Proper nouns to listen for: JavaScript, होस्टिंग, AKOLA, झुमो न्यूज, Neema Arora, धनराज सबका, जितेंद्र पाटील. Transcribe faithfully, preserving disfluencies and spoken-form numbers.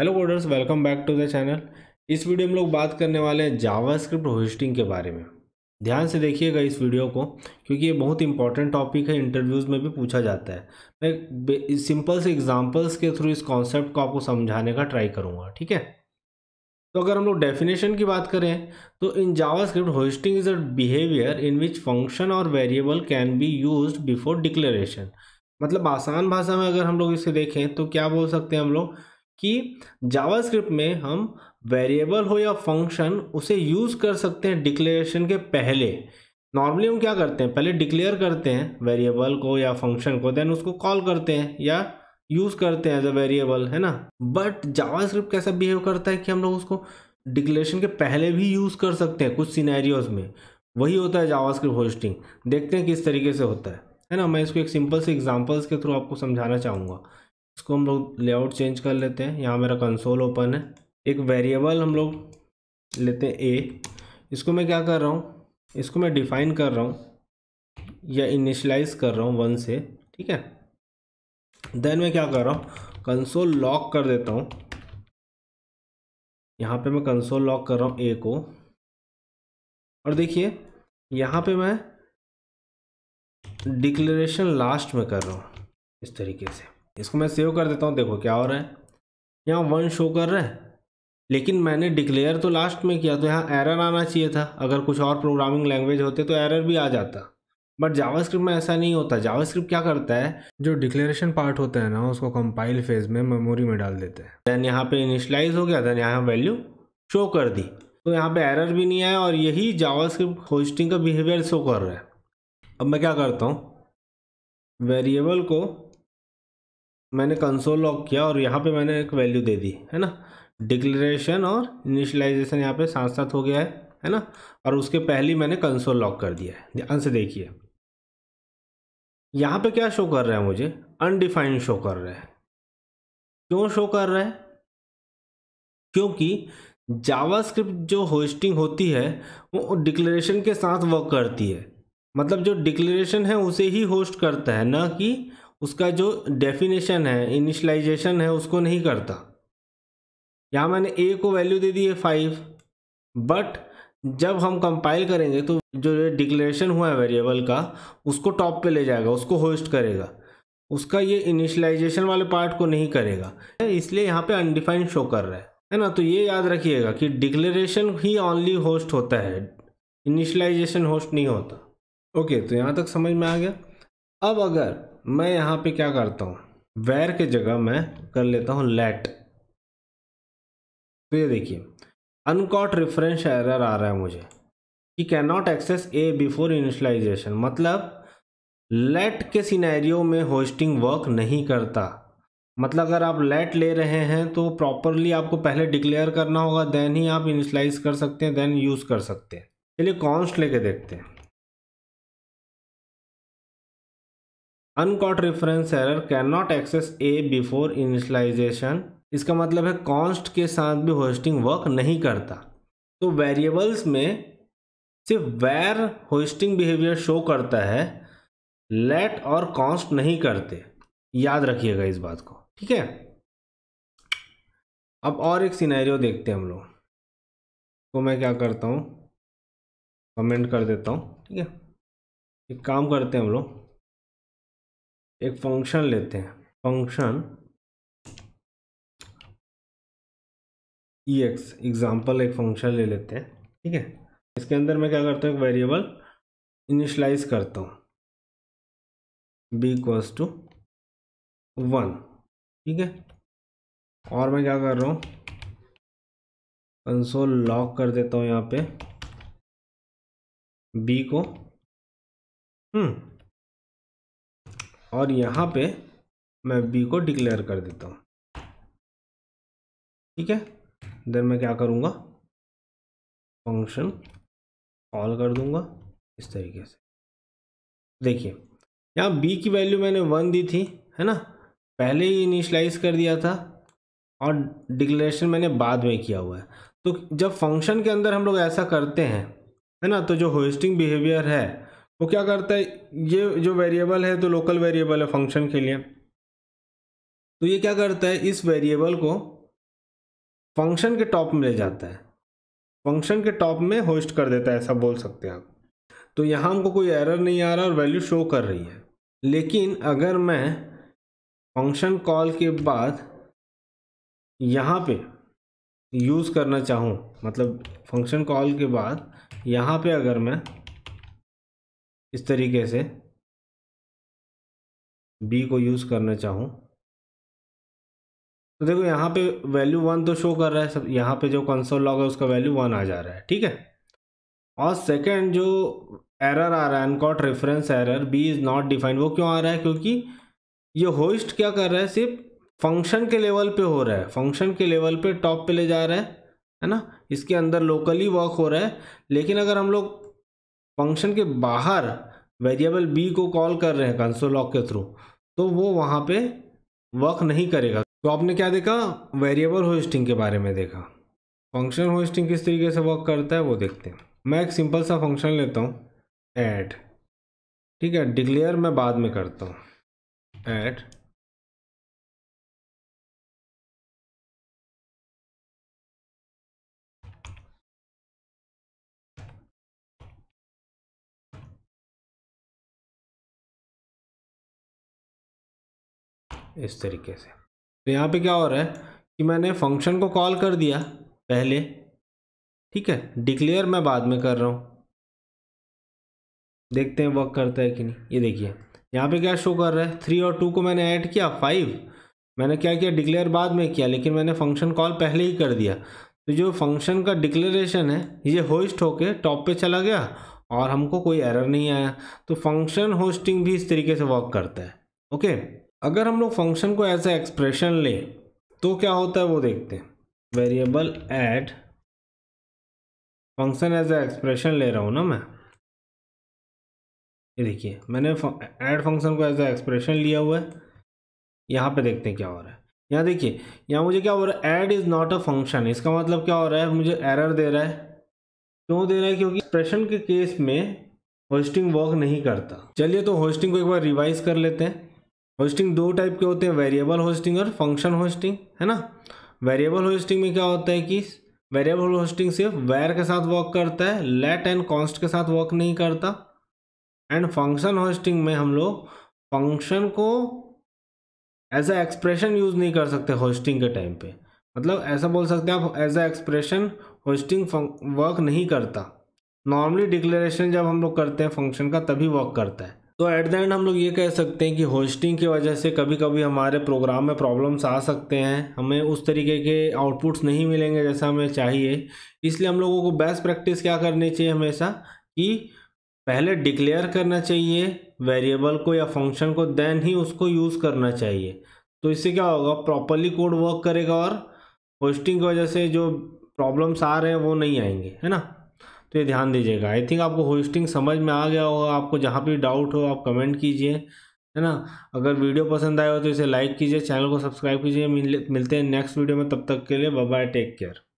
Hello coders, welcome back to the channel. इस video में लोग बात करने वाले हैं जावास्क्रिप्ट होस्टिंग के बारे में। ध्यान से देखिएगा इस वीडियो को, क्योंकि ये बहुत इंपॉर्टेंट टॉपिक है, इंटरव्यूज़ में भी पूछा जाता है। मैं सिंपल से एग्जांपल्स के थ्रू इस कॉन्सेप्ट को आपको समझाने का ट्राई करूँगा, ठीक है। तो अगर हम लोग डेफिनेशन की बात करें तो in JavaScript होस्टिंग is a behaviour in which function और variable can be used before declaration. मतलब आसान भाषा में अगर हम लोग इसे देखें तो क्या बोल सकते हैं हम लोग कि जावास्क्रिप्ट में हम वेरिएबल हो या फंक्शन उसे यूज़ कर सकते हैं डिक्लेरेशन के पहले। नॉर्मली हम क्या करते हैं, पहले डिक्लेयर करते हैं वेरिएबल को या फंक्शन को, देन उसको कॉल करते हैं या यूज़ करते हैं एज अ वेरिएबल, है ना। बट जावास्क्रिप्ट कैसा बिहेव करता है कि हम लोग उसको डिक्लेरेशन के पहले भी यूज़ कर सकते हैं कुछ सिनेरियोज़ में। वही होता है जावास्क्रिप्ट होस्टिंग। देखते हैं किस तरीके से होता है है ना। मैं इसको एक सिंपल से एग्जाम्पल्स के थ्रू आपको समझाना चाहूँगा। इसको हम लोग लेआउट चेंज कर लेते हैं। यहाँ मेरा कंसोल ओपन है। एक वेरिएबल हम लोग लेते हैं ए। इसको मैं क्या कर रहा हूँ, इसको मैं डिफाइन कर रहा हूँ या इनिशलाइज कर रहा हूँ वन से, ठीक है। देन मैं क्या कर रहा हूँ, कंसोल लॉक कर देता हूँ। यहाँ पे मैं कंसोल लॉक कर रहा हूँ ए को, और देखिए यहाँ पे मैं डिक्लेरेशन लास्ट में कर रहा हूँ इस तरीके से। इसको मैं सेव कर देता हूँ। देखो क्या हो रहा है, यहाँ वन शो कर रहा है, लेकिन मैंने डिक्लेयर तो लास्ट में किया, तो यहाँ एरर आना चाहिए था। अगर कुछ और प्रोग्रामिंग लैंग्वेज होते तो एरर भी आ जाता, बट जावास्क्रिप्ट में ऐसा नहीं होता। जावास्क्रिप्ट क्या करता है, जो डिक्लेरेशन पार्ट होता है ना, उसको कंपाइल फेज में मेमोरी में डाल देते हैं। दैन यहाँ पे इनिशलाइज हो गया, दैन यहाँ वैल्यू शो कर दी, तो यहाँ पे एरर भी नहीं आया। और यही जावास्क्रिप्ट होस्टिंग का बिहेवियर शो कर रहा है। अब मैं क्या करता हूँ, वेरिएबल को मैंने कंसोल लॉक किया और यहाँ पे मैंने एक वैल्यू दे दी, है ना। डिक्लेरेशन और इनिशियलाइजेशन यहाँ पे साथ साथ हो गया है है ना, और उसके पहले मैंने कंसोल लॉक कर दिया है। ध्यान से देखिए यहाँ पे क्या शो कर रहा है, मुझे अनडिफाइंड शो कर रहा है। क्यों शो कर रहा है, क्योंकि जावास्क्रिप्ट जो होस्टिंग होती है वो डिक्लेरेशन के साथ वर्क करती है। मतलब जो डिक्लेरेशन है उसे ही होस्ट करता है, ना कि उसका जो डेफिनेशन है, इनिशलाइजेशन है, उसको नहीं करता। यहाँ मैंने ए को वैल्यू दे दी है फाइव, बट जब हम कंपाइल करेंगे तो जो डिक्लेरेशन हुआ है वेरिएबल का, उसको टॉप पे ले जाएगा, उसको होस्ट करेगा, उसका ये इनिशलाइजेशन वाले पार्ट को नहीं करेगा। इसलिए यहाँ पे अनडिफाइंड शो कर रहा है है ना। तो ये याद रखिएगा कि डिक्लेरेशन ही ऑनली होस्ट होता है, इनिशलाइजेशन होस्ट नहीं होता। ओके, तो यहाँ तक समझ में आ गया। अब अगर मैं यहाँ पे क्या करता हूँ, वेर के जगह मैं कर लेता हूँ लेट, तो ये देखिए अनकॉट रेफरेंस एरर आ रहा है मुझे कि cannot access a before initialisation. मतलब लेट के सिनेरियो में होस्टिंग वर्क नहीं करता। मतलब अगर आप लेट ले रहे हैं तो प्रॉपरली आपको पहले डिक्लेयर करना होगा, देन ही आप इनिशियलाइज कर सकते हैं, देन यूज़ कर सकते हैं। चलिए कॉन्स्ट लेके देखते हैं। Uncaught reference error cannot access a before initialisation. इसका मतलब है कॉन्स्ट के साथ भी होस्टिंग वर्क नहीं करता। तो वेरिएबल्स में सिर्फ वेर होस्टिंग बिहेवियर शो करता है, लेट और कॉन्स्ट नहीं करते। याद रखिएगा इस बात को, ठीक है। अब और एक सिनेरियो देखते हैं हम लोग। तो मैं क्या करता हूँ, कमेंट कर देता हूँ, ठीक है। एक काम करते हैं हम लोग, एक फंक्शन लेते हैं, फंक्शन ई एक्स एग्जाम्पल एक फंक्शन ले लेते हैं, ठीक है। इसके अंदर मैं क्या करता हूँ, एक वेरिएबल इनिशलाइज करता हूँ बी इक्वल्स टू वन, ठीक है। और मैं क्या कर रहा हूँ, कंसोल लॉक कर देता हूँ यहाँ पे बी को, हम्म और यहाँ पे मैं बी को डिक्लेयर कर देता हूँ, ठीक है। देन मैं क्या करूँगा, फंक्शन कॉल कर दूँगा इस तरीके से। देखिए यहाँ बी की वैल्यू मैंने वन दी थी, है ना, पहले ही इनिशियलाइज कर दिया था, और डिक्लेरेशन मैंने बाद में किया हुआ है। तो जब फंक्शन के अंदर हम लोग ऐसा करते हैं, है ना, तो जो होस्टिंग बिहेवियर है वो क्या करता है, ये जो वेरिएबल है तो लोकल वेरिएबल है फंक्शन के लिए, तो ये क्या करता है, इस वेरिएबल को फंक्शन के टॉप में ले जाता है, फंक्शन के टॉप में होस्ट कर देता है, ऐसा बोल सकते हैं आप। तो यहाँ हमको कोई एरर नहीं आ रहा और वैल्यू शो कर रही है। लेकिन अगर मैं फंक्शन कॉल के बाद यहाँ पे यूज़ करना चाहूँ, मतलब फंक्शन कॉल के बाद यहाँ पे अगर मैं इस तरीके से बी को यूज़ करना चाहूँ, तो देखो यहाँ पे वैल्यू वन तो शो कर रहा है सब, यहाँ पे जो कंसोल लॉग है उसका वैल्यू वन आ जा रहा है, ठीक है। और सेकंड जो एरर आ रहा है uncaught reference error, b is not defined, वो क्यों आ रहा है? क्योंकि ये होस्ट क्या कर रहा है, सिर्फ फंक्शन के लेवल पे हो रहा है, फंक्शन के लेवल पे टॉप पे ले जा रहा है, है ना, इसके अंदर लोकली वर्क हो रहा है। लेकिन अगर हम लोग फंक्शन के बाहर वेरिएबल बी को कॉल कर रहे हैं कंसोल लॉग के थ्रू, तो वो वहाँ पे वर्क नहीं करेगा। तो आपने क्या देखा, वेरिएबल होस्टिंग के बारे में देखा। फंक्शन होस्टिंग किस तरीके से वर्क करता है वो देखते हैं। मैं एक सिंपल सा फंक्शन लेता हूँ, ऐड, ठीक है, डिक्लेयर मैं बाद में करता हूँ, ऐड, इस तरीके से। तो यहाँ पे क्या हो रहा है कि मैंने फंक्शन को कॉल कर दिया पहले, ठीक है, डिक्लेयर मैं बाद में कर रहा हूँ, देखते हैं वर्क करता है कि नहीं। ये देखिए यहाँ पे क्या शो कर रहा है, थ्री और टू को मैंने ऐड किया, फाइव मैंने क्या किया, डिक्लेयर बाद में किया, लेकिन मैंने फंक्शन कॉल पहले ही कर दिया। तो जो फंक्शन का डिक्लेरेशन है ये होस्ट होके टॉप पे चला गया और हमको कोई एरर नहीं आया। तो फंक्शन होस्टिंग भी इस तरीके से वर्क करता है, ओके। अगर हम लोग फंक्शन को ऐसा एक्सप्रेशन ले तो क्या होता है वो देखते हैं। Variable add function as a expression ले रहा हूँ ना मैं, ये देखिए मैंने ऐड फंक्शन को एज ए एक्सप्रेशन लिया हुआ है। यहाँ पे देखते हैं क्या हो रहा है। यहाँ देखिए, यहाँ मुझे क्या हो रहा है, add is not a function, इसका मतलब क्या हो रहा है, मुझे एरर दे रहा है। क्यों दे रहा है? क्योंकि एक्सप्रेशन के केस में होस्टिंग वर्क नहीं करता। चलिए तो होस्टिंग को एक बार रिवाइज कर लेते हैं। होस्टिंग दो टाइप के होते हैं, वेरिएबल होस्टिंग और फंक्शन होस्टिंग, है ना। वेरिएबल होस्टिंग में क्या होता है कि वेरिएबल होस्टिंग सिर्फ वेर के साथ वर्क करता है, लेट एंड कॉन्स्ट के साथ वर्क नहीं करता। एंड फंक्शन होस्टिंग में हम लोग फंक्शन को एज ए एक्सप्रेशन यूज़ नहीं कर सकते होस्टिंग के टाइम पे, मतलब ऐसा बोल सकते हैं आप, as a expression होस्टिंग work नहीं करता। नॉर्मली डिक्लेरेशन जब हम लोग करते हैं फंक्शन का तभी वर्क करता है। तो एट द एंड हम लोग ये कह सकते हैं कि होस्टिंग की वजह से कभी कभी हमारे प्रोग्राम में प्रॉब्लम्स आ सकते हैं, हमें उस तरीके के आउटपुट्स नहीं मिलेंगे जैसा हमें चाहिए। इसलिए हम लोगों को बेस्ट प्रैक्टिस क्या करनी चाहिए हमेशा, कि पहले डिक्लेयर करना चाहिए वेरिएबल को या फंक्शन को, देन ही उसको यूज़ करना चाहिए। तो इससे क्या होगा, प्रॉपरली कोड वर्क करेगा और होस्टिंग की वजह से जो प्रॉब्लम्स आ रहे हैं वो नहीं आएंगे, है ना। तो ये ध्यान दीजिएगा। आई थिंक आपको होस्टिंग समझ में आ गया होगा। आपको जहाँ भी डाउट हो आप कमेंट कीजिए, है ना। अगर वीडियो पसंद आए हो तो इसे लाइक कीजिए, चैनल को सब्सक्राइब कीजिए। मिलते हैं नेक्स्ट वीडियो में, तब तक के लिए बाय बाय, टेक केयर।